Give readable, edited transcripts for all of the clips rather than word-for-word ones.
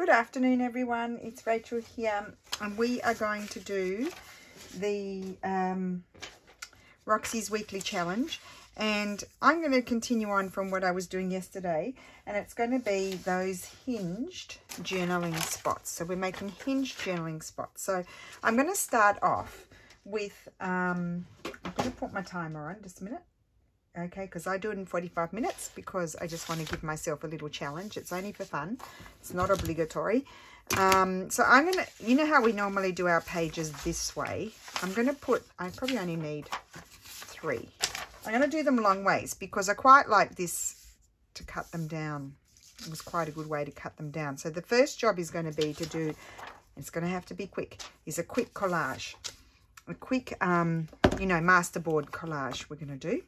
Good afternoon, everyone. It's Rachel here, and we are going to do the Roxy's Weekly Challenge, and I'm going to continue on from what I was doing yesterday, and it's going to be those hinged journaling spots. So we're making hinged journaling spots. So I'm going to start off with, I'm going to put my timer on just a minute. Okay, because I do it in 45 minutes because I just want to give myself a little challenge. It's only for fun. It's not obligatory. So I'm going to, you know how we normally do our pages this way? I'm going to put, I probably only need 3. I'm going to do them long ways because I quite like this to cut them down. It was quite a good way to cut them down. So the first job is going to be to do, it's going to have to be quick, is a quick collage. A quick, you know, masterboard collage we're going to do.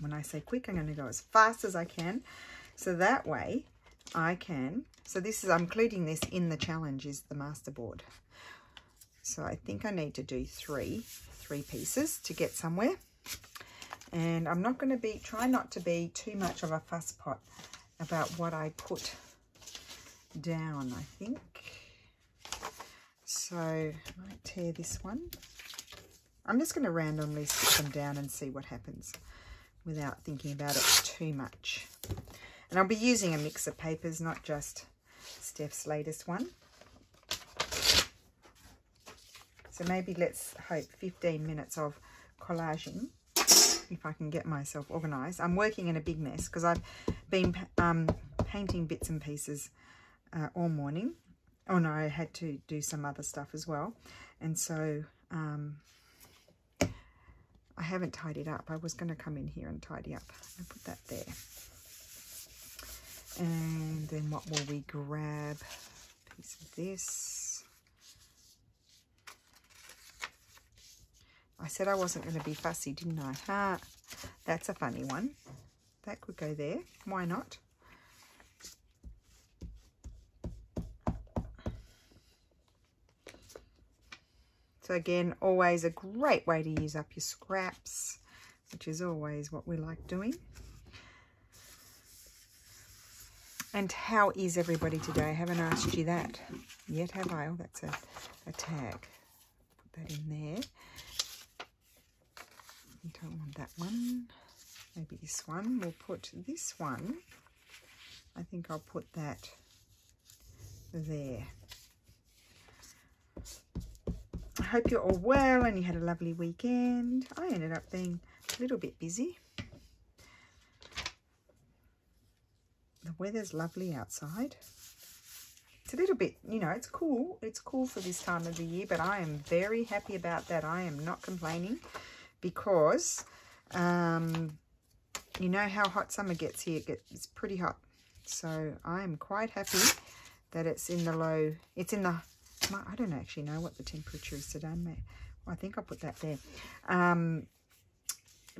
When I say quick, I'm going to go as fast as I can. So that way I can. So this is, I'm including this in the challenge, is the masterboard. So I think I need to do three pieces to get somewhere. And I'm not going to be, try not to be too much of a fusspot about what I put down, I think. So I might tear this one. I'm just going to randomly stick them down and see what happens, without thinking about it too much. And I'll be using a mix of papers, not just Steph's latest one. So maybe let's hope 15 minutes of collaging, if I can get myself organised. I'm working in a big mess because I've been painting bits and pieces all morning. Oh no, I had to do some other stuff as well. And so... I haven't tidied up. I was going to come in here and tidy up. I'll put that there. And then what will we grab? A piece of this. I said I wasn't going to be fussy, didn't I? Ah, that's a funny one. That could go there. Why not? So again, always a great way to use up your scraps, which is always what we like doing. And how is everybody today? I haven't asked you that yet, have I? Oh, that's a tag. Put that in there. You don't want that one. Maybe this one. We'll put this one. I think I'll put that there. I hope you're all well and you had a lovely weekend. I ended up being a little bit busy. The weather's lovely outside. It's a little bit, you know, it's cool. It's cool for this time of the year, but I am very happy about that. I am not complaining because, you know how hot summer gets here. It's pretty hot. So I am quite happy that it's in the low, it's in the, I don't actually know what the temperature is today. I think I'll put that there. It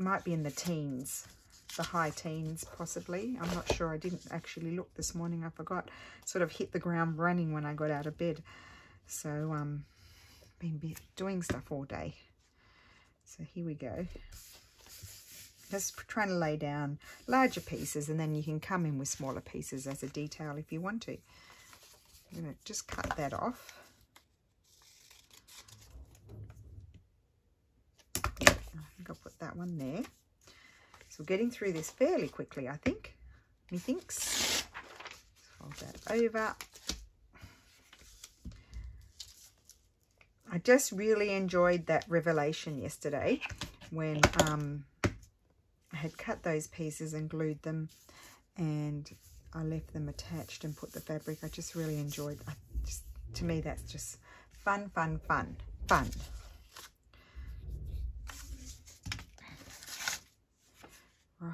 might be in the teens, the high teens possibly. I'm not sure. I didn't actually look this morning. I forgot. Sort of hit the ground running when I got out of bed. So been doing stuff all day. So here we go. Just trying to lay down larger pieces, and then you can come in with smaller pieces as a detail if you want to. I'm going to just cut that off. I think I'll put that one there. So we're getting through this fairly quickly, I think. Methinks. Fold that over. I just really enjoyed that revelation yesterday when I had cut those pieces and glued them, and I left them attached and put the fabric. I just really enjoyed it. To me, that's just fun, fun, fun, fun.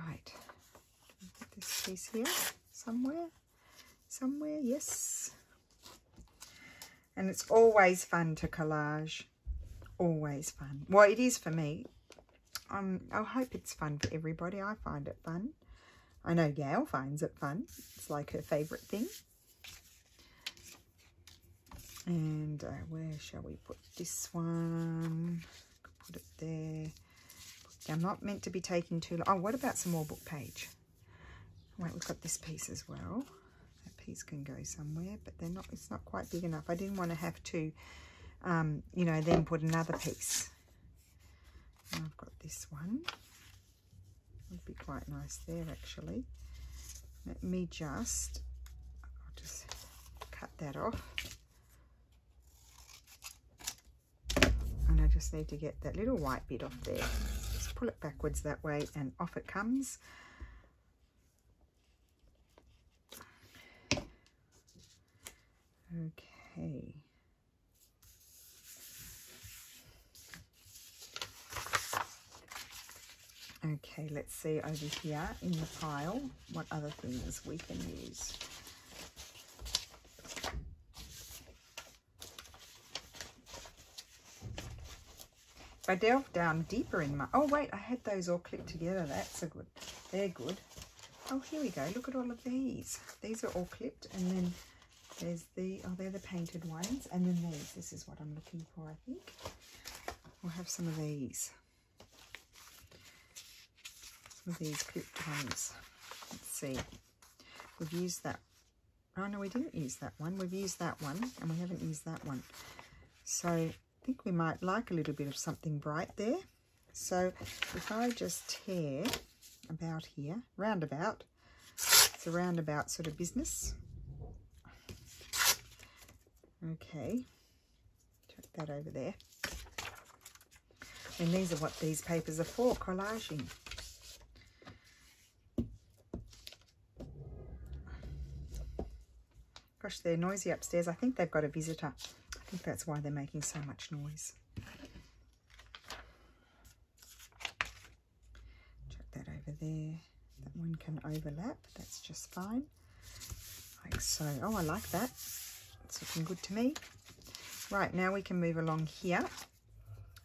Right, put this piece here somewhere, yes. And it's always fun to collage, always fun. Well, it is for me. I hope it's fun for everybody. I find it fun. I know Gail finds it fun. It's like her favourite thing. And where shall we put this one? Put it there. I'm not meant to be taking too long. Oh, what about some more book page? Wait, we've got this piece as well. That piece can go somewhere, but they're not, it's not quite big enough. I didn't want to have to, you know, then put another piece. And I've got this one. Would be quite nice there, actually. Let me just, I'll just cut that off. And I just need to get that little white bit off there. Just pull it backwards that way and off it comes. Okay. Okay, let's see over here in the pile what other things we can use. If I delve down deeper in my... Oh, wait, I had those all clipped together. That's a good... They're good. Oh, here we go. Look at all of these. These are all clipped, and then there's the... Oh, they're the painted ones. And then these. This is what I'm looking for, I think. We'll have some of these. With these clipped ones. Let's see. We've used that. Oh no, we didn't use that one. We've used that one and we haven't used that one. So I think we might like a little bit of something bright there. So if I just tear about here, roundabout, it's a roundabout sort of business. Okay, check that over there. And these are what these papers are for, collaging. Gosh, they're noisy upstairs. I think they've got a visitor. I think that's why they're making so much noise. Chuck that over there. That one can overlap. That's just fine. Like so. Oh, I like that. It's looking good to me. Right, now we can move along here.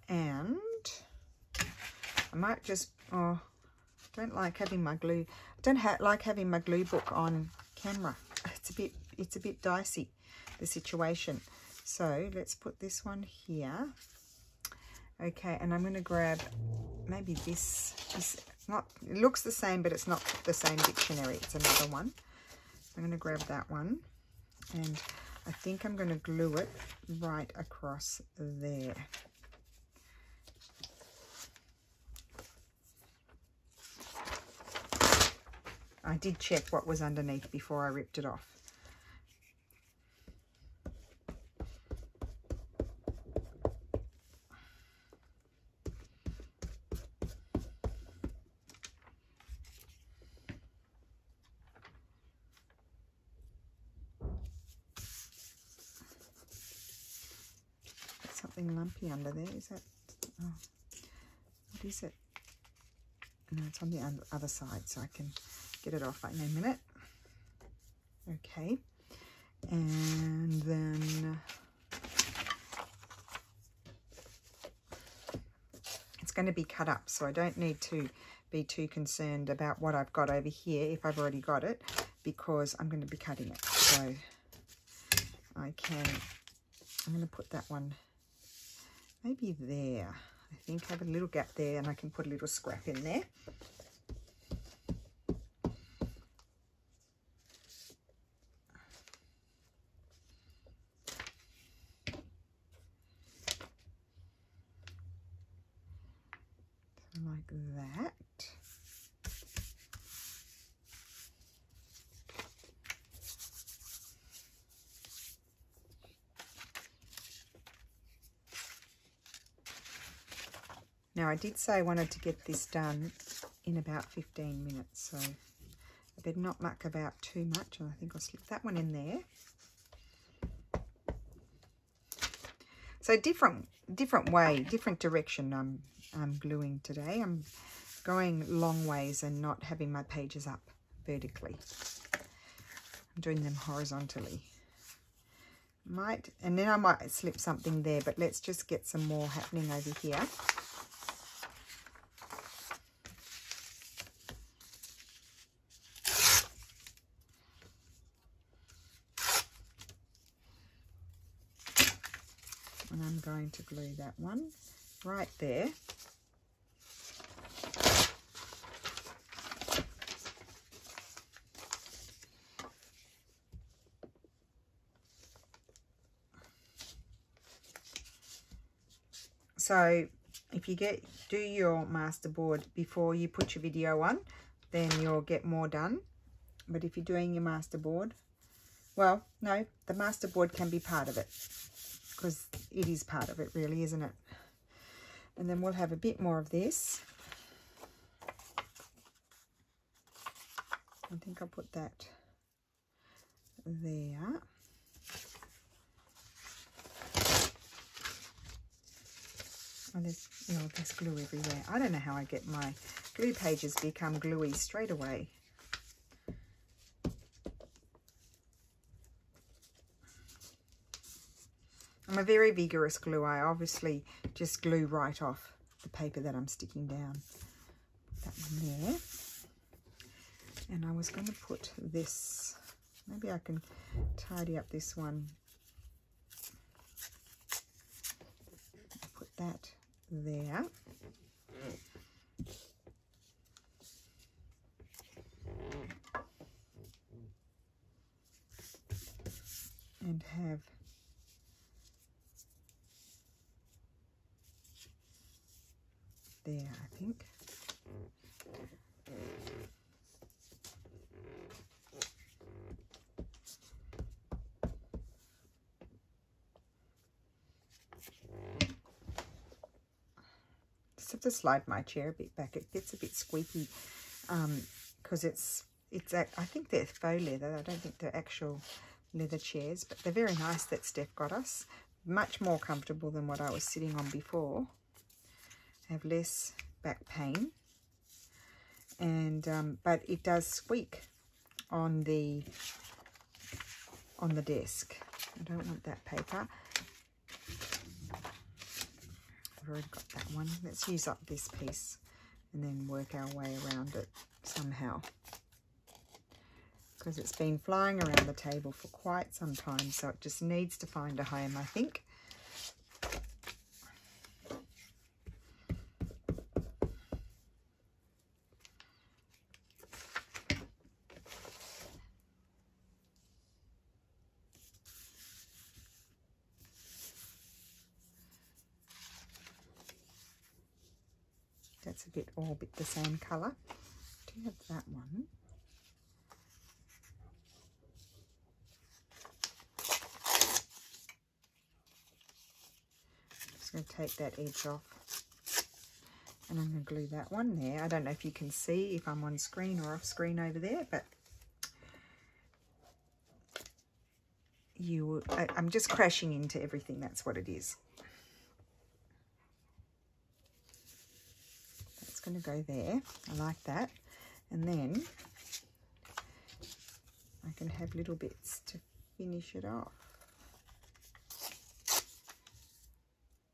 And I might just... Oh, I don't like having my glue... I don't like having my glue book on camera. It's a bit dicey, the situation. So let's put this one here. Okay, and I'm going to grab maybe this not, it looks the same, but it's not the same dictionary. It's another one. I'm going to grab that one, and I think I'm going to glue it right across there. I did check what was underneath before I ripped it off. Something lumpy under there. Is that... Oh, what is it? No, it's on the other side, so I can get it off in a minute. Okay, and then it's going to be cut up, so I don't need to be too concerned about what I've got over here if I've already got it, because I'm going to be cutting it. So I'm going to put that one maybe there. I think have a little gap there, and I can put a little scrap in there. Now, I did say I wanted to get this done in about 15 minutes, so I better not muck about too much. And I think I'll slip that one in there. So different way, different direction I'm gluing today. I'm going long ways and not having my pages up vertically. I'm doing them horizontally. And then I might slip something there, but let's just get some more happening over here. Going to glue that one right there. So if you do your masterboard before you put your video on, then you'll get more done. But if you're doing your masterboard, well, no, the masterboard can be part of it, because it is part of it really, isn't it? And then we'll have a bit more of this. I think I'll put that there. Oh, there's glue everywhere. I don't know how I get my glue pages become gluey straight away. I'm a very vigorous glue. I obviously just glue right off the paper that I'm sticking down. Put that one there. And I was going to put this. Maybe I can tidy up this one. Put that there. And have there, I think. Just have to slide my chair a bit back. It gets a bit squeaky because it's I think they're faux leather. I don't think they're actual leather chairs, but they're very nice that Steph got us. Much more comfortable than what I was sitting on before. Have less back pain, and but it does squeak on the desk. I don't want that paper. I've already got that one. Let's use up this piece and then work our way around it somehow, because it's been flying around the table for quite some time, so it just needs to find a home, I think. That's all a bit the same colour. Do you have that one? I'm just going to take that edge off, and I'm going to glue that one there. I don't know if you can see if I'm on screen or off screen over there, but I'm just crashing into everything. That's what it is. Going to go there. I like that. And then I can have little bits to finish it off.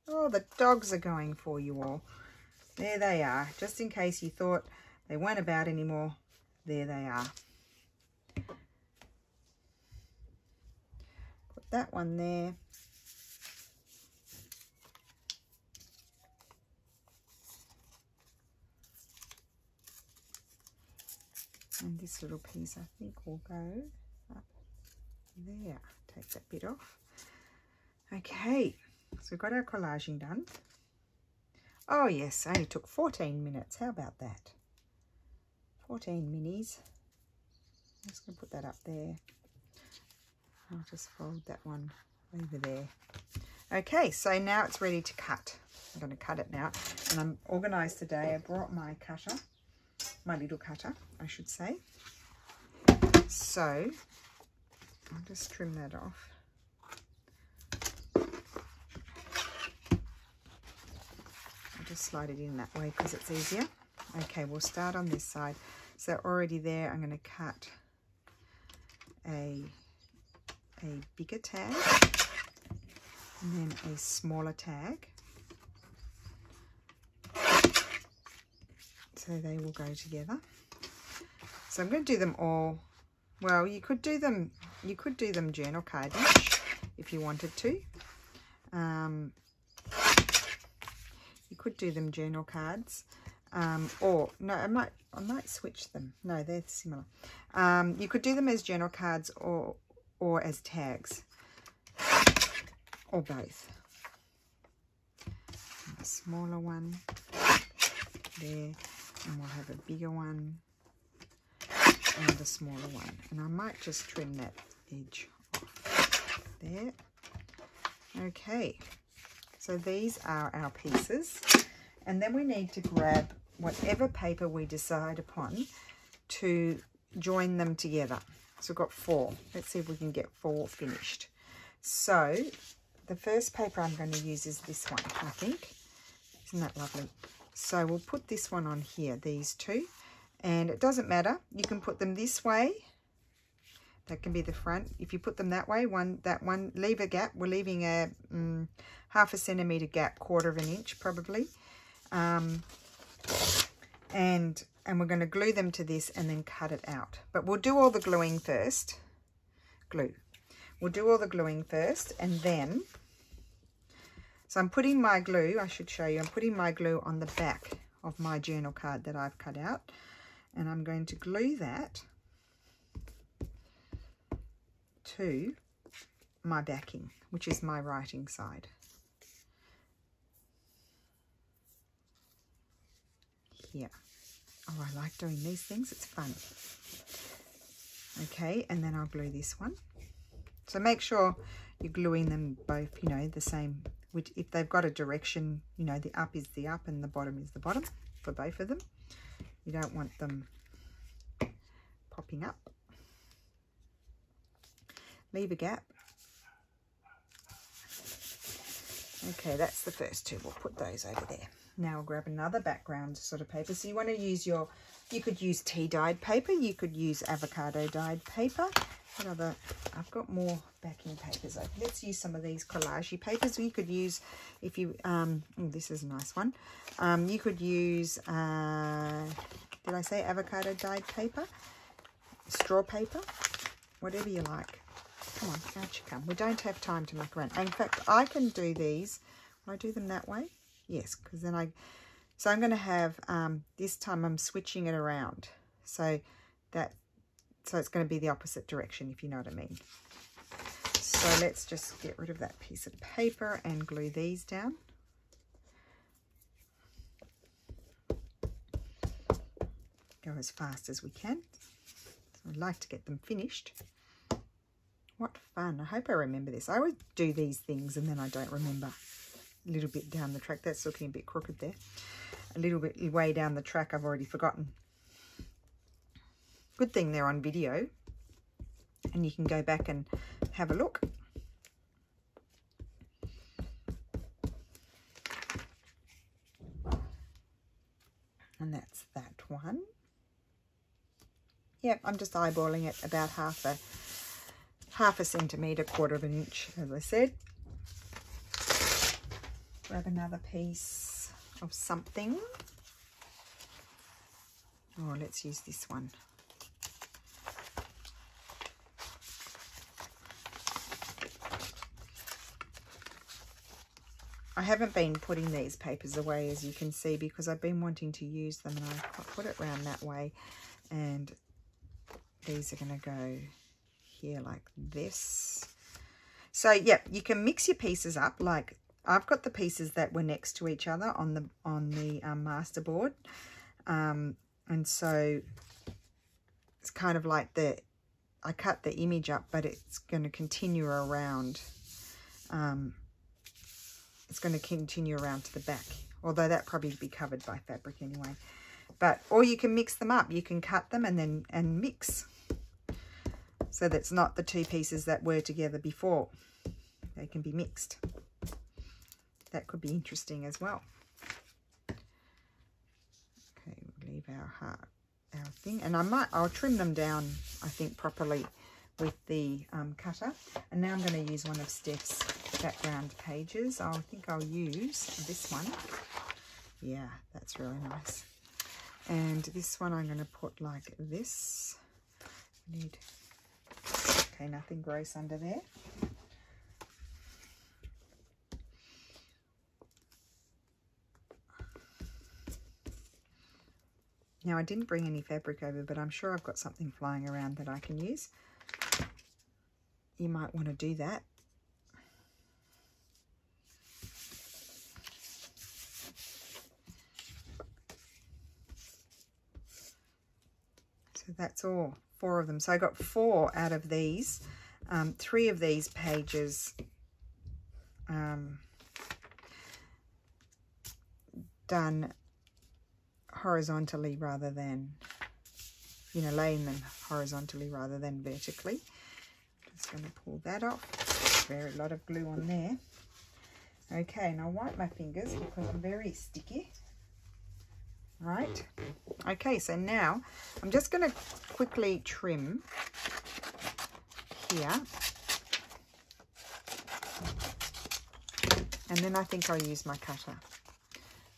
Oh, the dogs are going for you all. There they are. Just in case you thought they weren't about anymore, there they are. Put that one there. And this little piece, I think, will go up there. Take that bit off. Okay, so we've got our collaging done. Oh, yes, only took 14 minutes. How about that? 14 minis. I'm just going to put that up there. I'll just fold that one over there. Okay, so now it's ready to cut. I'm going to cut it now. And I'm organised today. I brought my cutter. My little cutter, I should say. So I'll just trim that off. I'll just slide it in that way because it's easier. Okay, we'll start on this side. So already there, I'm going to cut a bigger tag and then a smaller tag. So they will go together. So I'm going to do them all. Well, you could do them journal card if you wanted to. You could do them journal cards, or no, I might switch them. No, they're similar. You could do them as journal cards or as tags, or both. smaller one there, and we'll have a bigger one and a smaller one. And I might just trim that edge off there. Okay, so these are our pieces, and then we need to grab whatever paper we decide upon to join them together. So we've got four. Let's see if we can get four finished. So the first paper I'm going to use is this one, I think. Isn't that lovely? So we'll put this one on here, these two. And it doesn't matter. You can put them this way. That can be the front. If you put them that way, that one, leave a gap. We're leaving a half a centimetre gap, 1/4 of an inch probably. And we're going to glue them to this and then cut it out. But we'll do all the gluing first. We'll do all the gluing first, and then, so I'm putting my glue, I should show you, I'm putting my glue on the back of my journal card that I've cut out, and I'm going to glue that to my backing, which is my writing side. Here. Oh, I like doing these things, it's fun. Okay, and then I'll glue this one. So make sure you're gluing them both, you know, the same. Which if they've got a direction, you know, the up is the up and the bottom is the bottom for both of them. You don't want them popping up. Leave a gap. Okay, that's the first two. We'll put those over there. Now I'll grab another background sort of paper. So you want to use your, you could use tea dyed paper. You could use avocado dyed paper. Another, I've got more backing papers. Let's use some of these collage papers. You could use, if you, oh, this is a nice one. You could use, did I say avocado dyed paper? Straw paper? Whatever you like. Come on, out you come. We don't have time to muck around. In fact, I can do these. Will I do them that way? Yes, because then so I'm going to have, this time I'm switching it around. So it's going to be the opposite direction, if you know what I mean. So let's just get rid of that piece of paper and glue these down. Go as fast as we can. I'd like to get them finished. What fun. I hope I remember this. I always do these things and then I don't remember. A little bit down the track. That's looking a bit crooked there. A little bit way down the track, I've already forgotten. Good thing they're on video and you can go back and have a look. And that's that one. Yep, I'm just eyeballing it, about half a centimetre, 1/4 of an inch, as I said. Grab another piece of something. Oh, let's use this one. I haven't been putting these papers away, as you can see, because I've been wanting to use them, and I put it round that way, and these are going to go here like this. So yeah, you can mix your pieces up. Like I've got the pieces that were next to each other on the master board, and so it's kind of like I cut the image up, but it's going to continue around. It's going to continue around to the back, although that probably be covered by fabric anyway. But or you can mix them up. You can cut them and mix, so that's not the two pieces that were together before. They can be mixed. That could be interesting as well. Okay, we'll leave our thing, and I'll trim them down, I think, properly with the cutter. And now I'm going to use one of Steph's background pages. I think I'll use this one. Yeah, that's really nice. And this one I'm going to put like this. Okay, nothing gross under there. Now, I didn't bring any fabric over, but I'm sure I've got something flying around that I can use. You might want to do that. So that's all four of them. So I got four out of these, three of these pages done horizontally rather than, you know, laying them horizontally rather than vertically. Just going to pull that off. Very lot of glue on there. Okay, and I'll wipe my fingers because I'm very sticky. Right. Okay, so now I'm just going to quickly trim here. And then I think I'll use my cutter.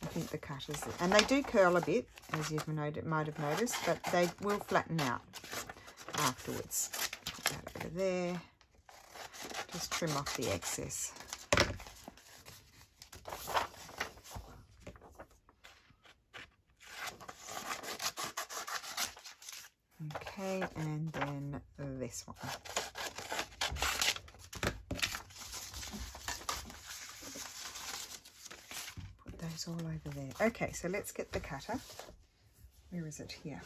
I think the cutters, and they do curl a bit, as you might have noticed, but they will flatten out afterwards. Put that over there. Just trim off the excess. Okay, and then this one. Put those all over there. Okay, so let's get the cutter. Where is it? Here.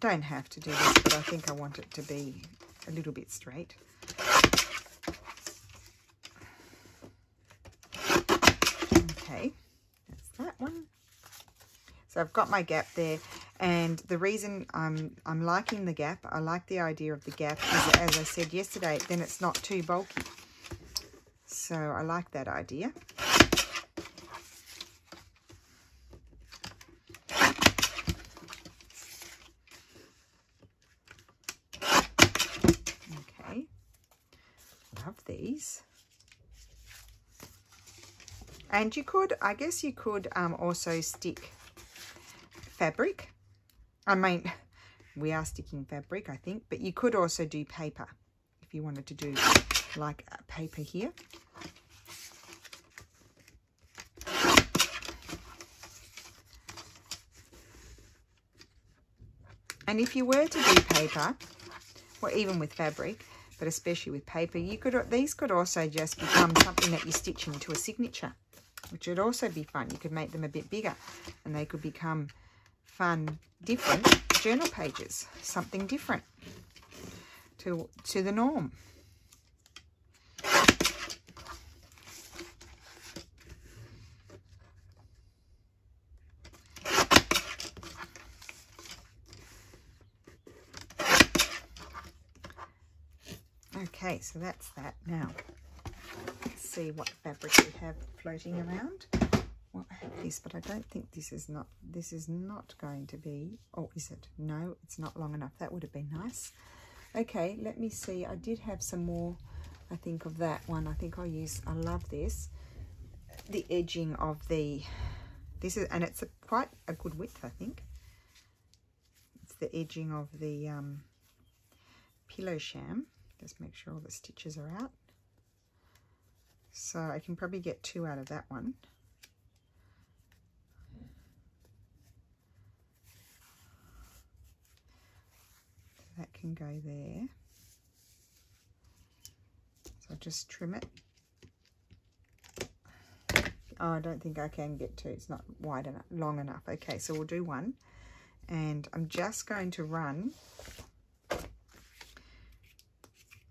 Don't have to do this, but I think I want it to be a little bit straight. Okay, that's that one. So I've got my gap there, and the reason I'm liking the gap, I like the idea of the gap, is as I said yesterday, then it's not too bulky. So I like that idea. And you could, I guess you could also stick fabric. I mean, we are sticking fabric, I think, but you could also do paper if you wanted to do like paper here. And if you were to do paper, or even with fabric, but especially with paper, you could, these could also just become something that you stitch into a signature, which would also be fun. You could make them a bit bigger and they could become fun, different journal pages, something different to the norm. Okay, so that's that. Now, see what fabric we have floating around. Well, I have this, but I don't think this is not going to be, oh, is it? No, it's not long enough. That would have been nice. Okay, let me see. I did have some more, I think, of that one. I think I'll use, I love this, the edging of the, this is, and it's a, quite a good width, I think. It's the edging of the pillow sham. Just make sure all the stitches are out. So I can probably get two out of that one. So that can go there. So I'll just trim it. Oh, I don't think I can get two. It's not wide enough, long enough. Okay, so we'll do one. And I'm just going to run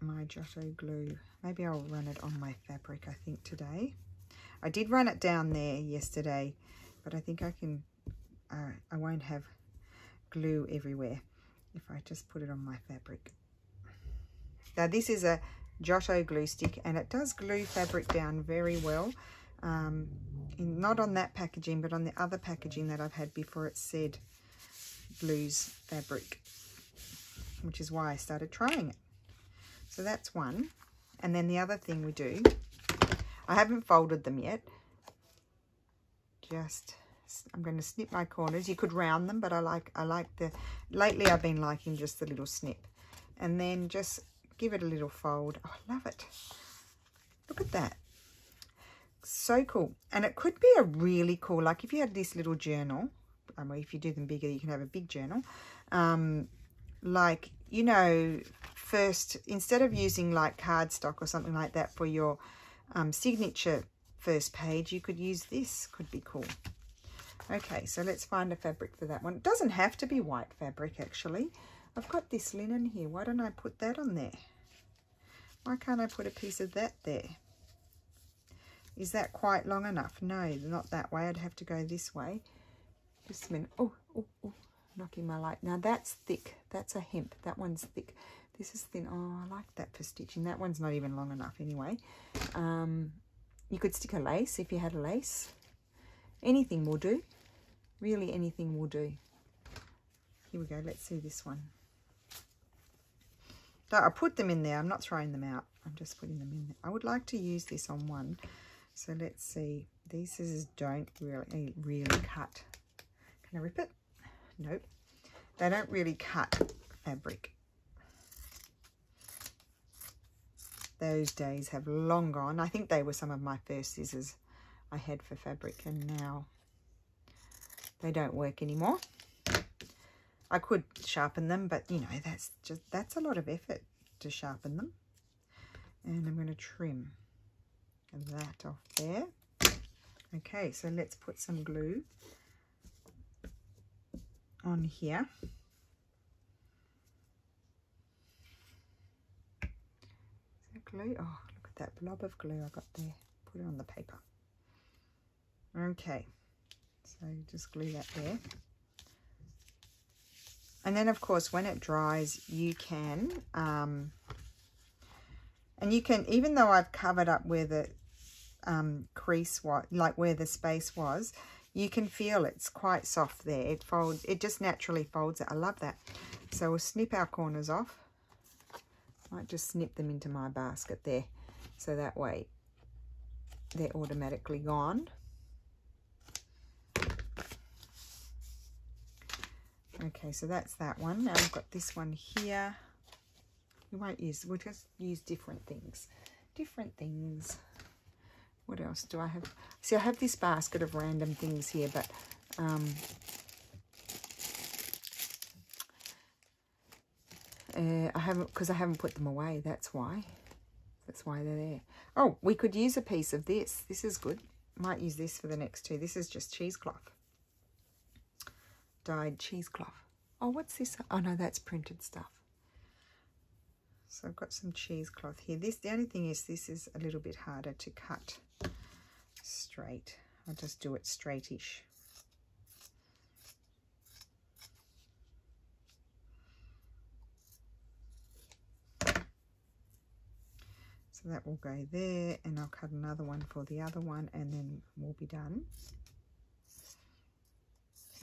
my Giotto glue. Maybe I'll run it on my fabric, I think, today. I did run it down there yesterday, but I think I can, I won't have glue everywhere if I just put it on my fabric. Now this is a Giotto glue stick, and it does glue fabric down very well. Not on that packaging, but on the other packaging that I've had before, it said glues fabric, which is why I started trying it. So that's one. And then the other thing we do, I haven't folded them yet. Just, I'm going to snip my corners. You could round them, but I like the, lately I've been liking just the little snip. And then just give it a little fold. Oh, I love it. Look at that. So cool. And it could be a really cool, like if you had this little journal, if you do them bigger, you can have a big journal. like, you know, first, instead of using like cardstock or something like that for your signature first page, you could use this. Could be cool. Okay, so let's find a fabric for that one. It doesn't have to be white fabric, actually. I've got this linen here. Why don't I put that on there? Why can't I put a piece of that there? Is that quite long enough? No, not that way. I'd have to go this way. Just a minute. Oh, knocking my light. Now that's thick. That's a hemp. That one's thick. This is thin. Oh, I like that for stitching. That one's not even long enough anyway. You could stick a lace if you had a lace. Anything will do. Really, anything will do. Here we go. Let's see this one. So I put them in there. I'm not throwing them out. I'm just putting them in there. I would like to use this on one. So let's see. These scissors don't really cut. Can I rip it? Nope. They don't really cut fabric. Those days have long gone. I think they were some of my first scissors I had for fabric, and now they don't work anymore. I could sharpen them, but you know, that's a lot of effort to sharpen them. And I'm going to trim that off there. Okay, so let's put some glue on here. Is that glue? Oh, look at that blob of glue I got there. Put it on the paper. Okay, so just glue that there. And then, of course, when it dries, you can, even though I've covered up where the crease was, like where the space was, you can feel it's quite soft there. It folds, it just naturally folds it. I love that. So we'll snip our corners off. Might just snip them into my basket there. So that way they're automatically gone. Okay, so that's that one. Now I've got this one here. We won't use, we'll just use different things. Different things. What else do I have? See, I have this basket of random things here, but I haven't put them away. That's why. That's why they're there. Oh, we could use a piece of this. This is good. Might use this for the next two. This is just cheesecloth. Dyed cheesecloth. Oh, what's this? Oh no, that's printed stuff. So I've got some cheesecloth here. This, the only thing is, this is a little bit harder to cut straight. I'll just do it straightish. So that will go there, and I'll cut another one for the other one, and then we'll be done.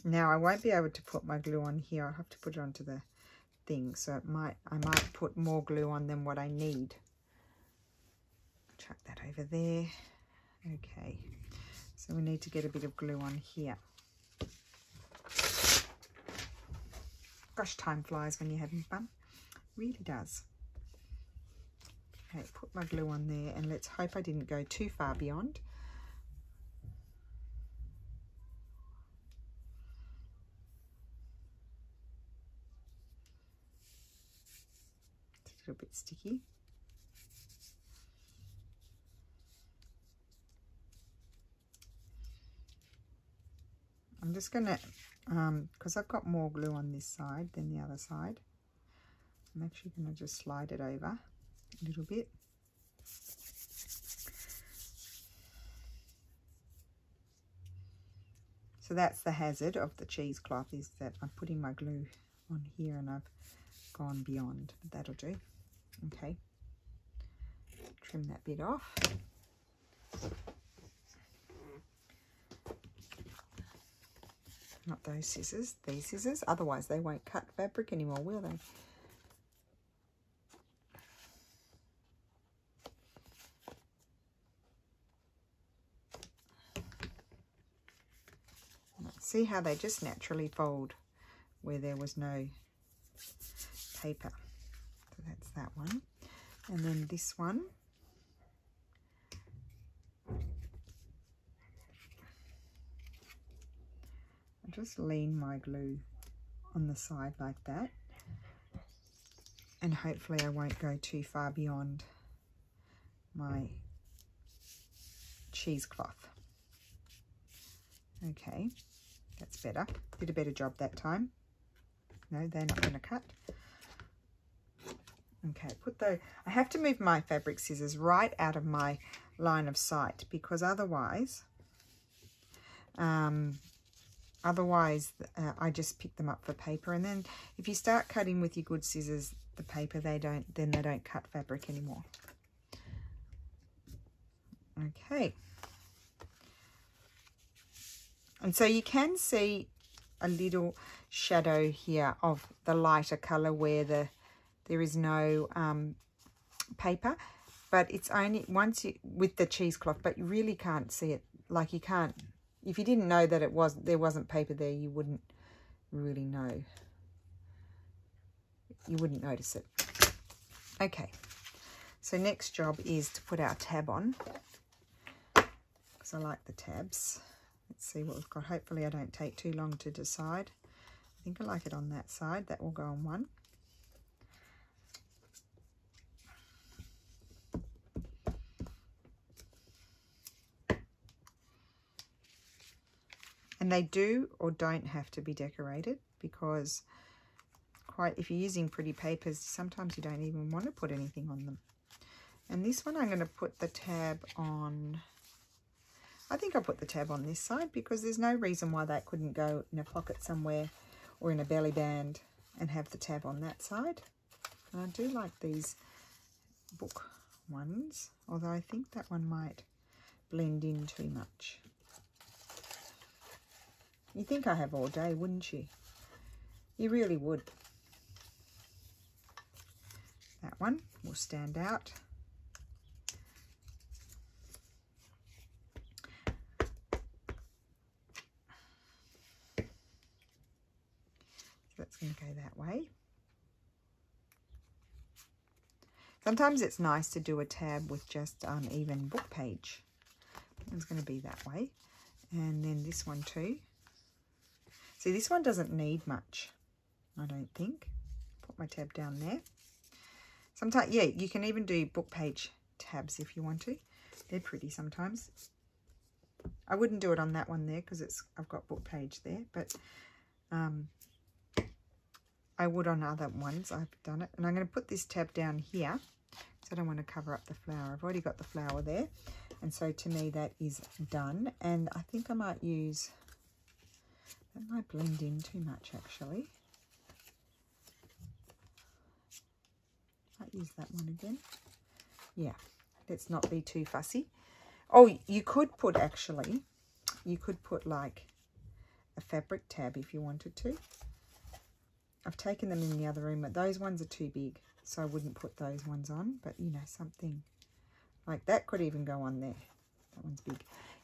Now I won't be able to put my glue on here. I'll have to put it onto the thing, so I might put more glue on than what I need. Chuck that over there. Okay, so we need to get a bit of glue on here. Gosh, time flies when you're having fun. Really does. Okay, put my glue on there, and let's hope I didn't go too far beyond. A bit sticky. I'm just gonna, because I've got more glue on this side than the other side, I'm actually gonna just slide it over a little bit. So that's the hazard of the cheesecloth, is that I'm putting my glue on here and I've gone beyond. But that'll do. Okay, trim that bit off. Not those scissors, these scissors, otherwise they won't cut fabric anymore, will they? See how they just naturally fold where there was no paper. That's that one. And then this one. I'll just lean my glue on the side like that. and hopefully I won't go too far beyond my cheesecloth. Okay, that's better. Did a better job that time. No, they're not going to cut. Okay, put those. I have to move my fabric scissors right out of my line of sight, because otherwise I just pick them up for paper. And then if you start cutting with your good scissors the paper, they don't cut fabric anymore. Okay, and so you can see a little shadow here of the lighter color where there is no paper, but it's only once you, with the cheesecloth, but you really can't see it. Like you can't, if you didn't know that there wasn't paper there, you wouldn't really know. You wouldn't notice it. Okay, so next job is to put our tab on, because I like the tabs. Let's see what we've got. Hopefully I don't take too long to decide. I think I like it on that side. That will go on one. And they do or don't have to be decorated, because if you're using pretty papers, sometimes you don't even want to put anything on them. And this one I'm going to put the tab on. I think I'll put the tab on this side, because there's no reason why that couldn't go in a pocket somewhere or in a belly band and have the tab on that side. And I do like these book ones, although I think that one might blend in too much. You'd think I have all day, wouldn't you? You really would. That one will stand out. That's going to go that way. Sometimes it's nice to do a tab with just an uneven book page. It's going to be that way. And then this one too. See, this one doesn't need much, I don't think. Put my tab down there. Sometimes, yeah, you can even do book page tabs if you want to. They're pretty sometimes. I wouldn't do it on that one there, because I've got book page there, but I would on other ones. I've done it. And I'm going to put this tab down here, because I don't want to cover up the flower. I've already got the flower there. And so to me, that is done. And I think I might use... That might blend in too much, actually. Might use that one again. Yeah, let's not be too fussy. Oh, you could put, actually, you could put like a fabric tab if you wanted to. I've taken them in the other room, but those ones are too big, so I wouldn't put those ones on. But, you know, something like that could even go on there. That one's big.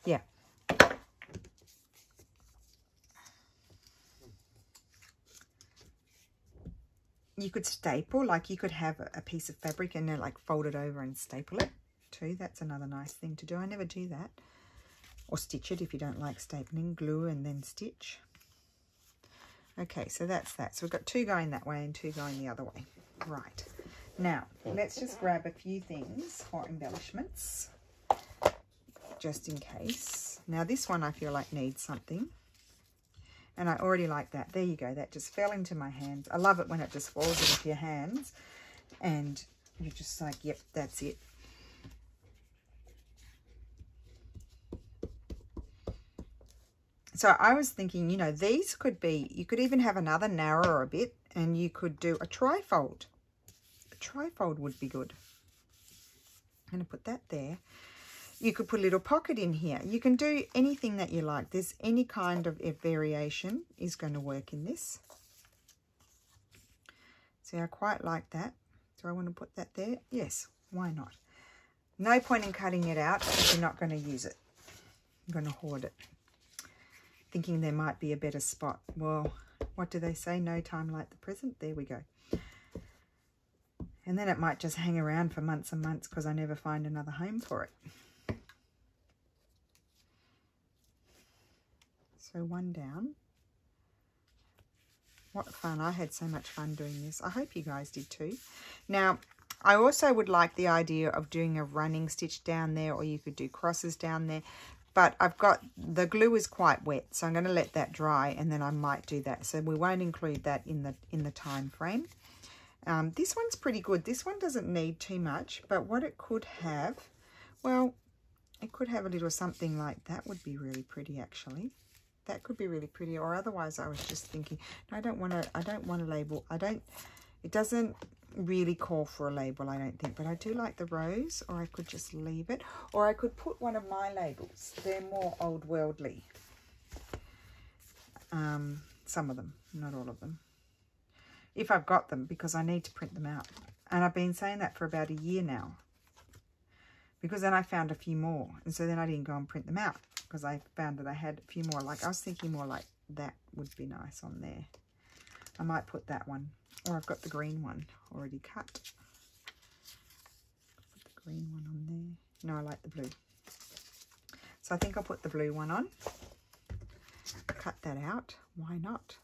Yeah. You could staple, like you could have a piece of fabric and then like fold it over and staple it too. That's another nice thing to do. I never do that. Or stitch it if you don't like stapling. Glue and then stitch. Okay, so that's that. So we've got two going that way and two going the other way. Right. Now, let's just grab a few things for embellishments, just in case. Now, this one I feel like needs something. And I already like that. There you go. That just fell into my hands. I love it when it just falls into your hands. And you're just like, yep, that's it. So I was thinking, you know, these could be, you could even have another narrower a bit. And you could do a trifold. A trifold would be good. I'm going to put that there. You could put a little pocket in here. You can do anything that you like. There's any kind of variation is going to work in this. See, I quite like that. Do I want to put that there? Yes, why not? No point in cutting it out if you're not going to use it. I'm going to hoard it, thinking there might be a better spot. Well, what do they say? No time like the present. There we go. And then it might just hang around for months and months, because I never find another home for it. So one down. What fun. I had so much fun doing this. I hope you guys did too. Now, I also would like the idea of doing a running stitch down there, or you could do crosses down there. But I've got, the glue is quite wet, so I'm going to let that dry and then I might do that. So we won't include that in the time frame. This one's pretty good. This one doesn't need too much, but what it could have, well, it could have a little something like that would be really pretty actually. That could be really pretty. Or otherwise I was just thinking, I don't want to label. It doesn't really call for a label, I don't think, but I do like the rose, or I could just leave it, or I could put one of my labels. They're more old worldly. Some of them, not all of them. If I've got them, because I need to print them out. And I've been saying that for about a year now, because then I found a few more. And so then I didn't go and print them out because I found that I had a few more. Like I was thinking more like that would be nice on there. I might put that one. Or I've got the green one already cut. Put the green one on there. No, I like the blue. So I think I'll put the blue one on. Cut that out. Why not?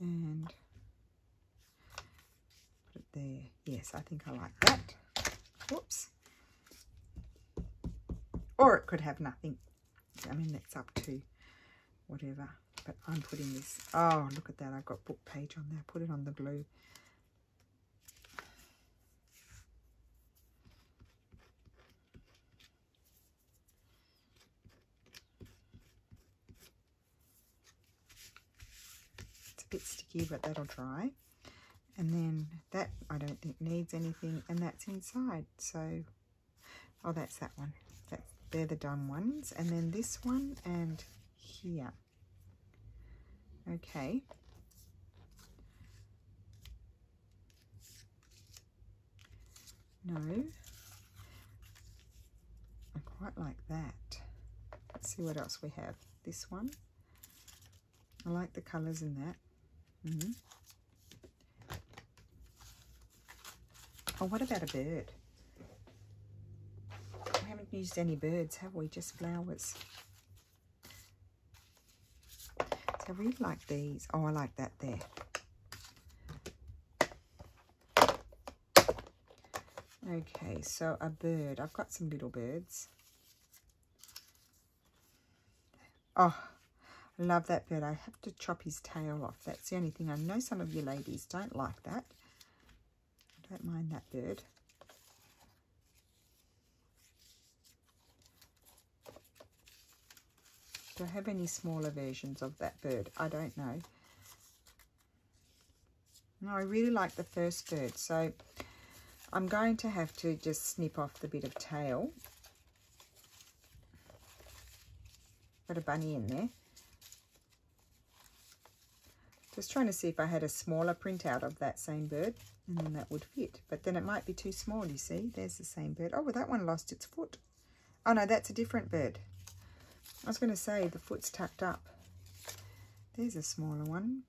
And put it there. Yes, I think I like that. Whoops. Or it could have nothing. I mean, that's up to whatever. But I'm putting this. Oh, look at that. I've got book page on there. Put it on the glue. It's a bit sticky, but that'll dry. And then that I don't think needs anything, and that's inside. So, oh, that's that one. They're the done ones. And then this one and here. Okay. No. I quite like that. Let's see what else we have. This one. I like the colours in that. Mm-hmm. Oh, what about a bird? We haven't used any birds, have we? Just flowers. So I really like these. Oh, I like that there. Okay, so a bird. I've got some little birds. Oh, I love that bird. I have to chop his tail off. That's the only thing. I know some of you ladies don't like that. Don't mind that bird. Do I have any smaller versions of that bird? I don't know. No, I really like the first bird, so I'm going to have to just snip off the bit of tail. Got a bunny in there. Just trying to see if I had a smaller printout of that same bird, and then that would fit. But then it might be too small, you see. There's the same bird. Oh, well, that one lost its foot. Oh, no, that's a different bird. I was going to say the foot's tucked up. There's a smaller one.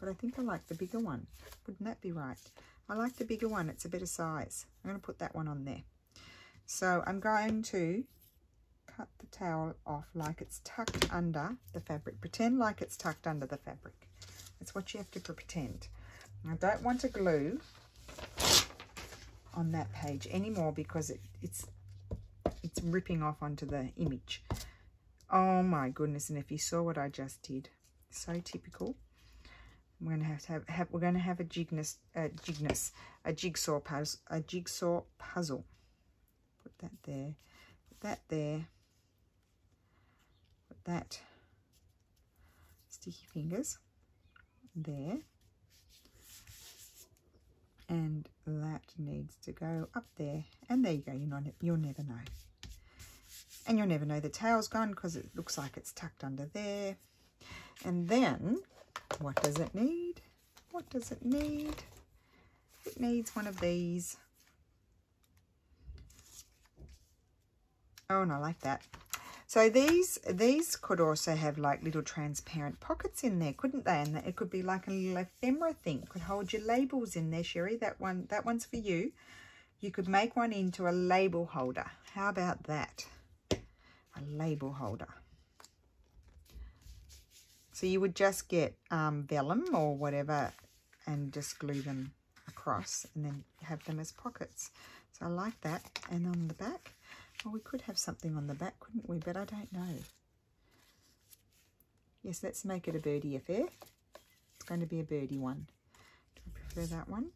But I think I like the bigger one. Wouldn't that be right? I like the bigger one. It's a better size. I'm going to put that one on there. So I'm going to cut the towel off like it's tucked under the fabric. Pretend like it's tucked under the fabric. That's what you have to pretend. I don't want to glue on that page anymore because it's ripping off onto the image. Oh my goodness, and if you saw what I just did, so typical. We're going to have a jigsaw puzzle. Put that there. Put that there. Put that sticky fingers there. And that needs to go up there. And there you go. You'll never know. And you'll never know the tail's gone because it looks like it's tucked under there. And then, what does it need? What does it need? It needs one of these. Oh, and I like that. So these could also have like little transparent pockets in there, couldn't they? And it could be like a little ephemera thing. It could hold your labels in there, Sherry. That one's for you. You could make one into a label holder. How about that? A label holder. So you would just get vellum or whatever and just glue them across and then have them as pockets. So I like that. And on the back, well, we could have something on the back, couldn't we? But I don't know. Yes, let's make it a birdie affair. It's going to be a birdie one. Do I prefer that one?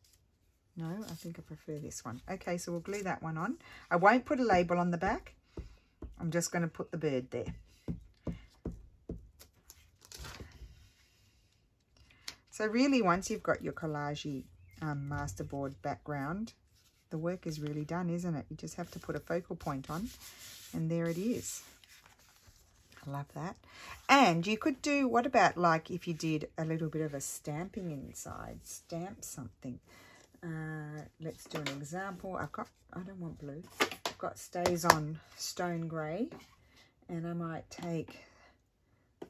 No, I think I prefer this one. Okay, so we'll glue that one on. I won't put a label on the back. I'm just going to put the bird there. So really, once you've got your collage masterboard background, the work is really done, isn't it? You just have to put a focal point on, and there it is. I love that. And you could do, what about like if you did a little bit of a stamping inside, stamp something. Let's do an example. I don't want blue. I've got Stays On Stone Grey, and I might take,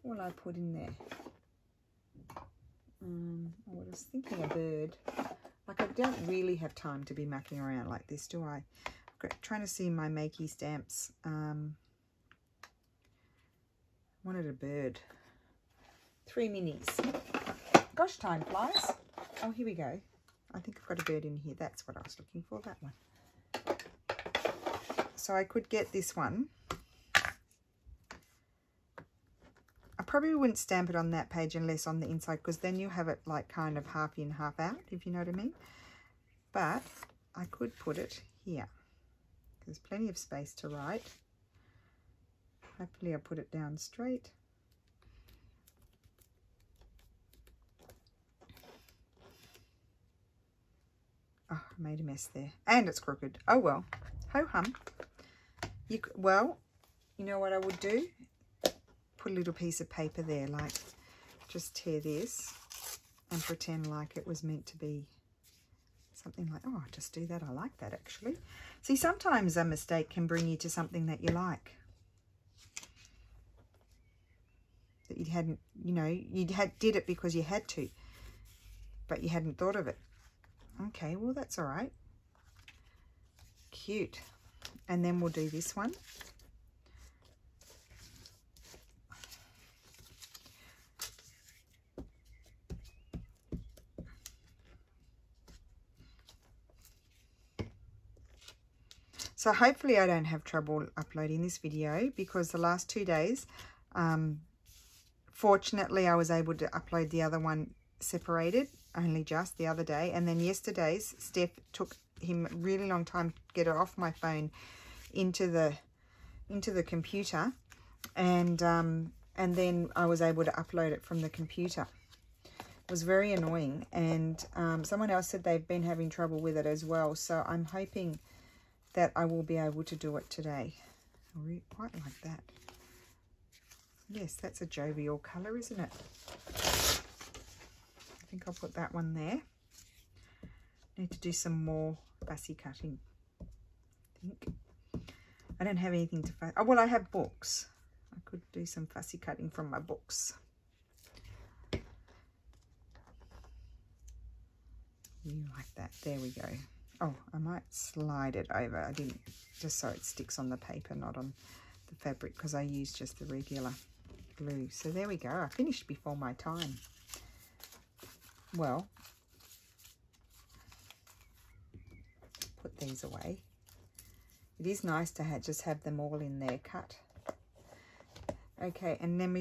what will I put in there? I was thinking a bird. Like, I don't really have time to be mucking around like this, do I? I'm trying to see my makey stamps. I wanted a bird. 3 minis. Gosh, time flies. Oh, here we go. I think I've got a bird in here. That's what I was looking for, that one. So I could get this one. I probably wouldn't stamp it on that page unless on the inside, because then you have it like kind of half in, half out, if you know what I mean. But I could put it here. There's plenty of space to write. Hopefully I put it down straight. Oh, I made a mess there. And it's crooked. Oh, well. Ho-hum. Well, you know what I would do? Put a little piece of paper there. Like, just tear this and pretend like it was meant to be something like... Oh, just do that. I like that, actually. See, sometimes a mistake can bring you to something that you like. That you hadn't... You know, you did it because you had to. But you hadn't thought of it. Okay, well, that's all right. Cute. And then we'll do this one. So hopefully I don't have trouble uploading this video, because the last 2 days, fortunately, I was able to upload the other one separated only just the other day, and then yesterday's Steph took him a really long time to get it off my phone into the computer, and then I was able to upload it from the computer. It was very annoying, and someone else said they've been having trouble with it as well, so I'm hoping that I will be able to do it today. I really quite like that. Yes, that's a jovial colour, isn't it? I think I'll put that one there. Need to do some more fussy cutting, I think. I don't have anything to fuss. Oh, well, I have books. I could do some fussy cutting from my books. You like that? There we go. Oh, I might slide it over. I didn't, just so it sticks on the paper, not on the fabric, because I used just the regular glue. So there we go. I finished before my time. Well, put these away. It is nice to just have them all in there cut. Okay, and then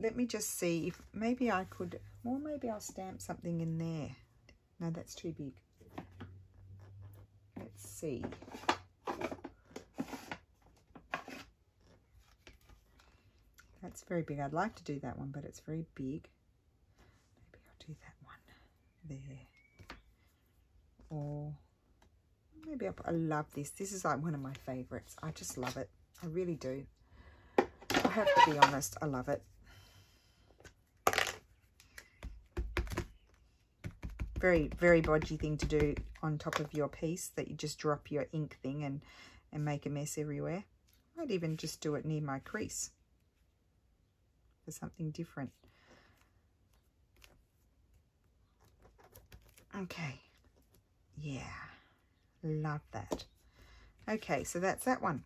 let me just see if maybe I could, well, maybe I'll stamp something in there. No, that's too big. Let's see. That's very big. I'd like to do that one, but it's very big. Maybe I'll do that one there. Or maybe I love this. This is like one of my favorites. I just love it. I really do. I have to be honest, I love it. Very, very bodgy thing to do on top of your piece, that you just drop your ink thing and make a mess everywhere. I'd even just do it near my crease for something different. Okay, yeah, love that. Okay, so that's that one.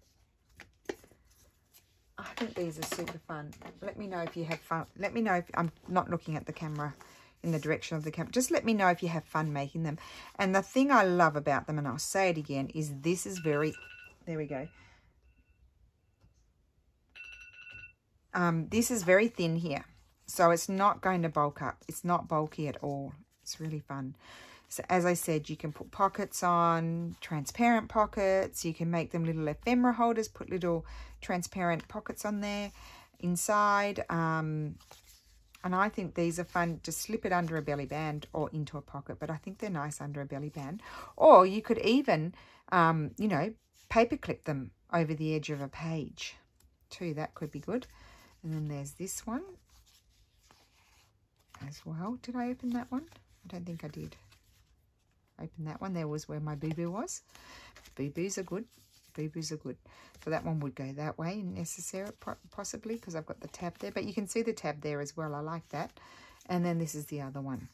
I think these are super fun. Let me know if you have fun. Let me know if I'm not looking at the camera in the direction of the camera. Just let me know if you have fun making them. And the thing I love about them, and I'll say it again, is this is very, there we go. This is very thin here. So it's not going to bulk up. It's not bulky at all. It's really fun. So as I said, you can put pockets on, transparent pockets. You can make them little ephemera holders, put little transparent pockets on there inside. And I think these are fun. Just slip it under a belly band or into a pocket, but I think they're nice under a belly band. Or you could even, you know, paper clip them over the edge of a page too. That could be good. And then there's this one as well. Did I open that one? I don't think I did. Open that one. There was where my boo-boo was. Boo-boos are good. Boo-boos are good. So that one would go that way, necessary, possibly, because I've got the tab there. But you can see the tab there as well. I like that. And then this is the other one.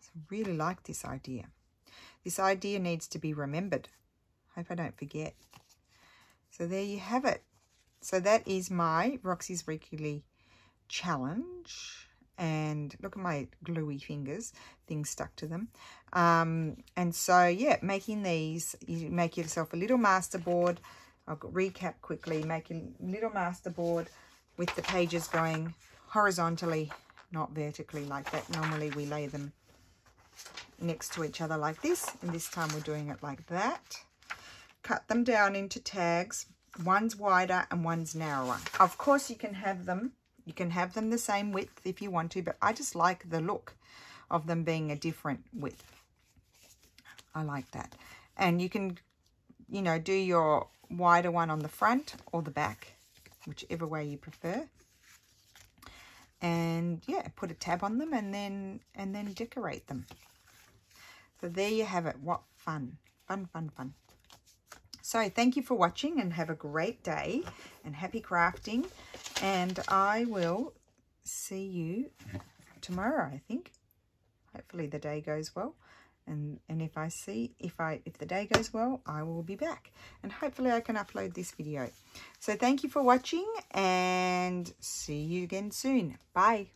So I really like this idea. This idea needs to be remembered. Hope I don't forget. So there you have it. So that is my Roxy's Weekly Challenge. And look at my gluey fingers, things stuck to them. And so, yeah, making these, you make yourself a little masterboard. I'll recap quickly, making a little masterboard with the pages going horizontally, not vertically like that. Normally we lay them next to each other like this, and this time we're doing it like that. Cut them down into tags. One's wider and one's narrower. Of course you can have them. You can have them the same width if you want to, but I just like the look of them being a different width. I like that. And you can, you know, do your wider one on the front or the back, whichever way you prefer. And yeah, put a tab on them and then decorate them. So there you have it. What fun. Fun, fun, fun. So thank you for watching and have a great day and happy crafting. And I will see you tomorrow, I think. Hopefully the day goes well. And if the day goes well, I will be back. And hopefully I can upload this video. So thank you for watching and see you again soon. Bye.